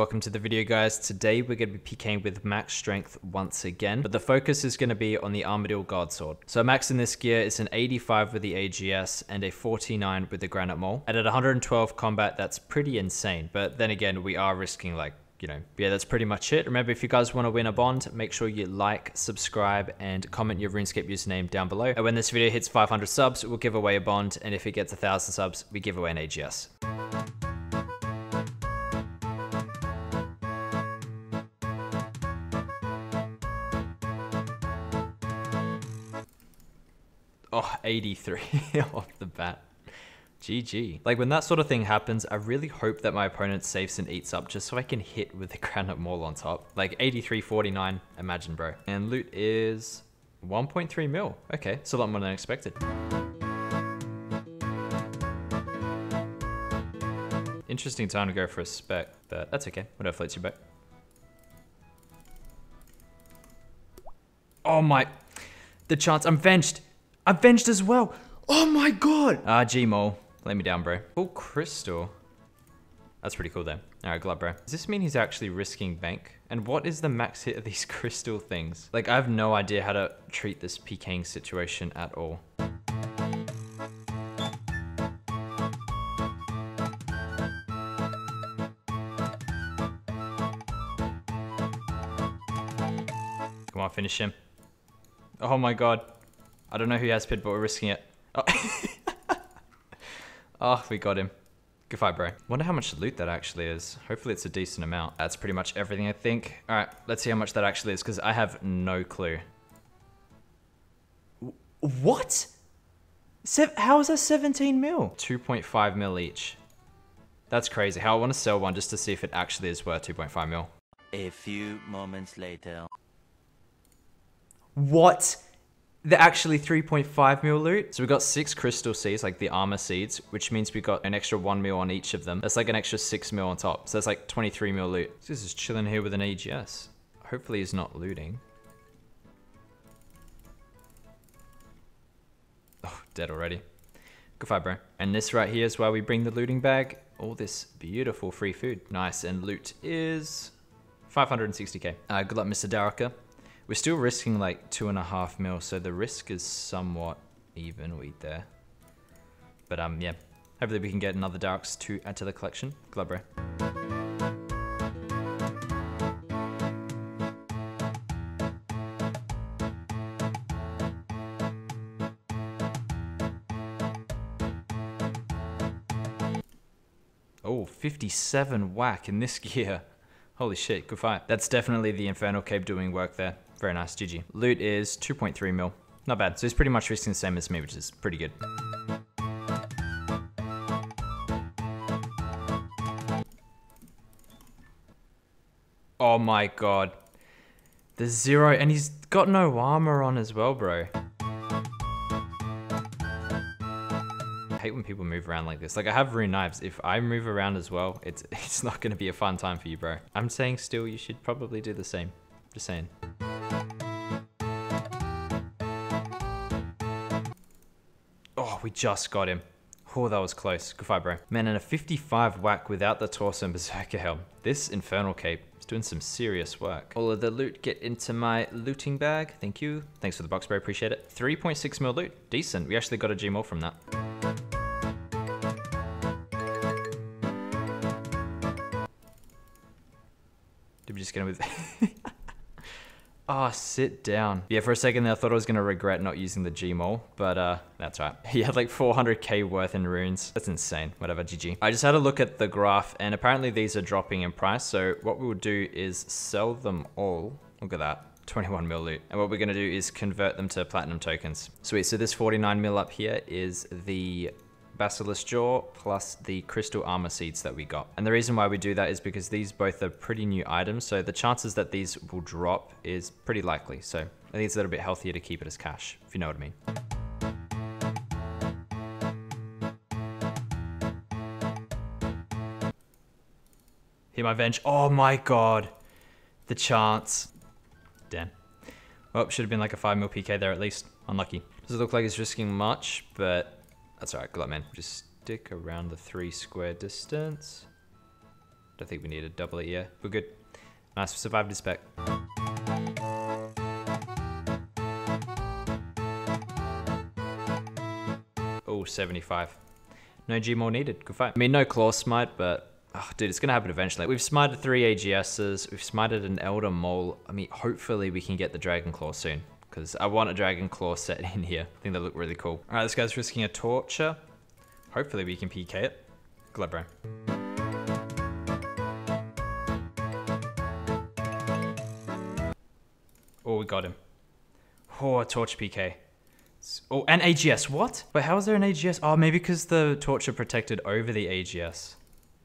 Welcome to the video, guys. Today we're going to be PKing with max strength once again, but the focus is going to be on the Armadyl Godsword. So max in this gear is an 85 with the AGS and a 49 with the Granite Maul. And at 112 combat, that's pretty insane. But then again, we are risking like, that's pretty much it. Remember, if you guys want to win a bond, make sure you like, subscribe, and comment your RuneScape username down below. And when this video hits 500 subs, we'll give away a bond. And if it gets 1,000 subs, we give away an AGS. Oh, 83 off the bat. GG. Like, when that sort of thing happens, I really hope that my opponent saves and eats up just so I can hit with the Granite Maul on top. Like, 83.49, imagine, bro. And loot is 1.3 mil. Okay, it's a lot more than I expected. Interesting time to go for a spec, but that's okay. Whatever floats your boat. Oh my, the chance, I'm venched. I'm venched as well. Oh my god. Ah, Gmol. Lay me down, bro. Full crystal. That's pretty cool, though. All right, glad, bro. Does this mean he's actually risking bank? And what is the max hit of these crystal things? Like, I have no idea how to treat this PKing situation at all. Come on, finish him. Oh my god. I don't know who has pit, but we're risking it. Oh. Oh, we got him. Good fight, bro. Wonder how much loot that actually is. Hopefully it's a decent amount. That's pretty much everything, I think. All right, let's see how much that actually is, because I have no clue. What? How is that 17 mil? 2.5 mil each. That's crazy. How I want to sell one just to see if it actually is worth 2.5 mil. A few moments later. What? They're actually 3.5 mil loot. So we got 6 crystal seeds, like the armor seeds, which means we got an extra 1 mil on each of them. That's like an extra 6 mil on top. So that's like 23 mil loot. So this is chilling here with an AGS. Hopefully he's not looting. Oh, dead already. Good fight, bro. And this right here is where we bring the looting bag. All this beautiful free food. Nice, and loot is 560k. Good luck, Mr. Dharok. We're still risking like 2.5 mil, so the risk is somewhat even weed there. But yeah, hopefully we can get another Dharok to add to the collection. Glad, bro. Oh, 57 whack in this gear. Holy shit, good fight. That's definitely the Infernal Cape doing work there. Very nice, GG. Loot is 2.3 mil. Not bad. So he's pretty much risking the same as me, which is pretty good. Oh my god. The zero, and he's got no armor on as well, bro. I hate when people move around like this. Like, I have rune knives. If I move around as well, it's not gonna be a fun time for you, bro. I'm saying still, you should probably do the same. Just saying. Oh, we just got him. Oh, that was close. Good fight, bro. Man, and a 55 whack without the torso and berserker helm. This Infernal Cape is doing some serious work. All of the loot get into my looting bag. Thank you. Thanks for the box, bro. Appreciate it. 3.6 mil loot. Decent. We actually got a Gmol from that. Just gonna with oh, sit down. Yeah, for a second there I thought I was gonna regret not using the Gmol, but that's right. He had like 400k worth in runes. That's insane. Whatever, GG. I just had a look at the graph and apparently these are dropping in price, so what we will do is sell them all. Look at that, 21 mil loot. And what we're gonna do is convert them to platinum tokens. Sweet. So this 49 mil up here is the Basilisk jaw plus the crystal armor seeds that we got. And the reason why we do that is because these both are pretty new items, so the chances that these will drop is pretty likely. So I think it's a little bit healthier to keep it as cash, if you know what I mean. Here my venge. Oh my god. The chance. Damn. Well, should have been like a 5 mil PK there at least. Unlucky. Doesn't look like it's risking much, but that's all right, good luck, man. Just stick around the 3 square distance. Don't think we need to double it here. We're good. Nice, we survived the spec. Oh, 75. No Gmore needed. Good fight. I mean, no Claw Smite, but... Oh, dude, it's going to happen eventually. We've smited 3 AGSs. We've smited an Eldermaul. I mean, hopefully we can get the Dragon Claw soon, because I want a Dragon Claw set in here. I think they look really cool. All right, this guy's risking a Torture. Hopefully we can PK it. Glad, bro. Oh, we got him. Oh, a Torture PK. Oh, and AGS, what? But how is there an AGS? Oh, maybe because the Torture protected over the AGS.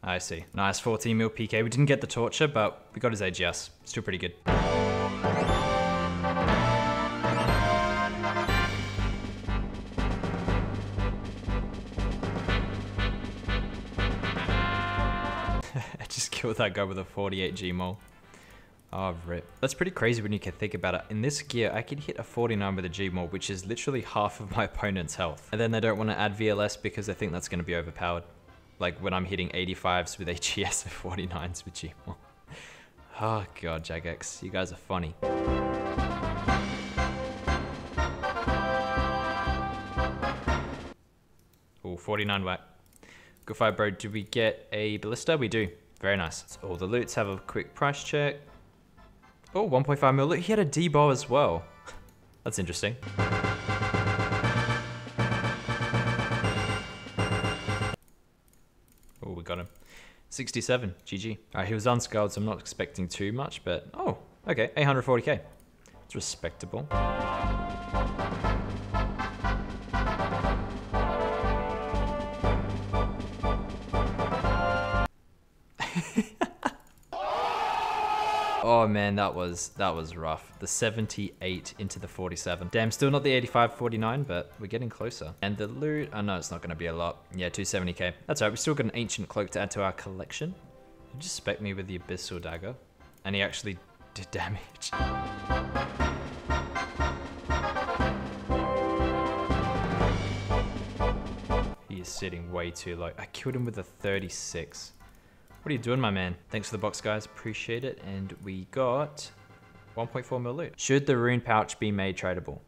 I see. Nice, 14 mil PK. We didn't get the Torture, but we got his AGS. Still pretty good. I just killed that guy with a 48 Gmole. Oh, rip. That's pretty crazy when you can think about it. In this gear, I could hit a 49 with a Gmore, which is literally half of my opponent's health. And then they don't want to add VLS because they think that's going to be overpowered. Like when I'm hitting 85s with AGS and 49s with Gmore. Oh god, Jagex, you guys are funny. Oh, 49 whack. Good fight, bro. Do we get a Ballista? We do. Very nice. So all the loots, have a quick price check. Oh, 1.5 mil. Look, he had a D-Bow as well. That's interesting. Got him. 67, GG. All right, he was unscaled, so I'm not expecting too much, but oh, okay, 840k. It's respectable. Oh man, that was rough. The 78 into the 47. Damn, still not the 85, 49, but we're getting closer. And the loot, I know it's not gonna be a lot. Yeah, 270k. That's all right, we still got an ancient cloak to add to our collection. You just spec me with the Abyssal Dagger. And he actually did damage. He is sitting way too low. I killed him with a 36. What are you doing, my man? Thanks for the box, guys. Appreciate it. And we got 1.4 mil loot. Should the Rune Pouch be made tradable?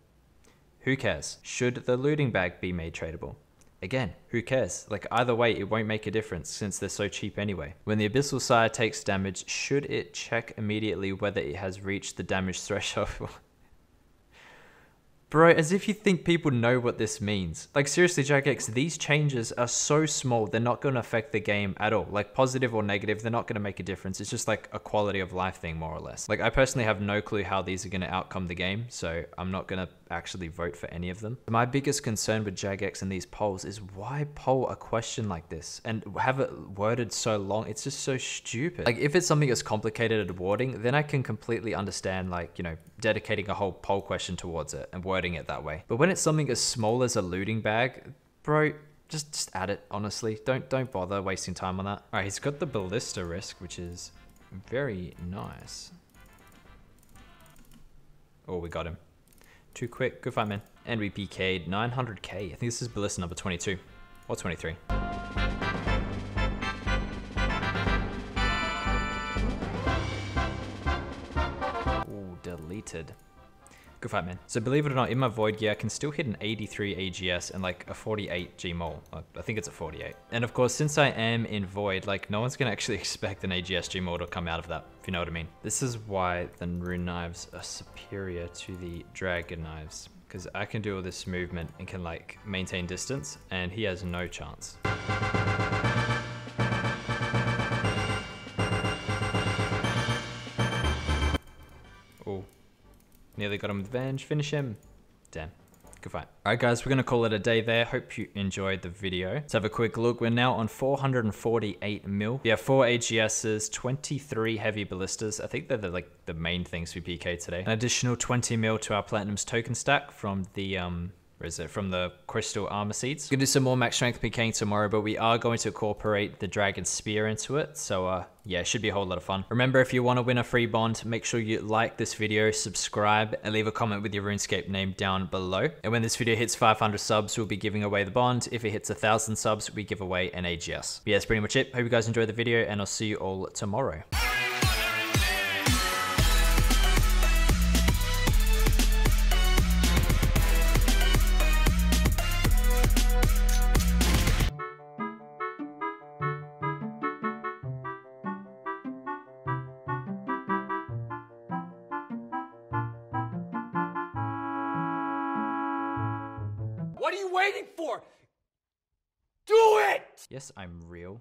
Who cares? Should the Looting Bag be made tradable? Again, who cares? Like, either way, it won't make a difference since they're so cheap anyway. When the Abyssal Sire takes damage, should it check immediately whether it has reached the damage threshold? Bro, as if you think people know what this means. Like seriously, Jagex, these changes are so small, they're not gonna affect the game at all. Like positive or negative, they're not gonna make a difference. It's just like a quality of life thing, more or less. Like I personally have no clue how these are gonna outcome the game, so I'm not gonna actually vote for any of them. My biggest concern with Jagex and these polls is why poll a question like this and have it worded so long? It's just so stupid. Like if it's something that's complicated at Warding, then I can completely understand, like, you know, dedicating a whole poll question towards it and wording it that way. But when it's something as small as a Looting Bag, bro, just add it, honestly. Don't bother wasting time on that. All right, he's got the Ballista risk, which is very nice. Oh, we got him. Too quick. Good fight, man. And we PK'd 900k. I think this is Ballista number 22 or 23. Oh, deleted. Good fight, man. So believe it or not, in my Void gear, I can still hit an 83 AGS and like a 48 Gmole. I think it's a 48. And of course, since I am in Void, like no one's gonna actually expect an AGS Gmole to come out of that, if you know what I mean. This is why the Rune Knives are superior to the Dragon Knives, because I can do all this movement and can like maintain distance, and he has no chance. Nearly got him with Venge, finish him. Damn, good fight. All right guys, we're gonna call it a day there. Hope you enjoyed the video. Let's have a quick look. We're now on 448 mil. Yeah, 4 AGSs, 23 heavy Ballistas. I think they're like the main things we PK today. An additional 20 mil to our Platinum's token stack from the Where is it? From the crystal armor seeds. We're gonna do some more max strength PKing tomorrow, but we are going to incorporate the dragon spear into it. So yeah, it should be a whole lot of fun. Remember, if you want to win a free bond, make sure you like this video, subscribe, and leave a comment with your RuneScape name down below. And when this video hits 500 subs, we'll be giving away the bond. If it hits 1,000 subs, we give away an AGS. But yeah, that's pretty much it. Hope you guys enjoyed the video, and I'll see you all tomorrow. What are you waiting for? Do it! Yes, I'm real.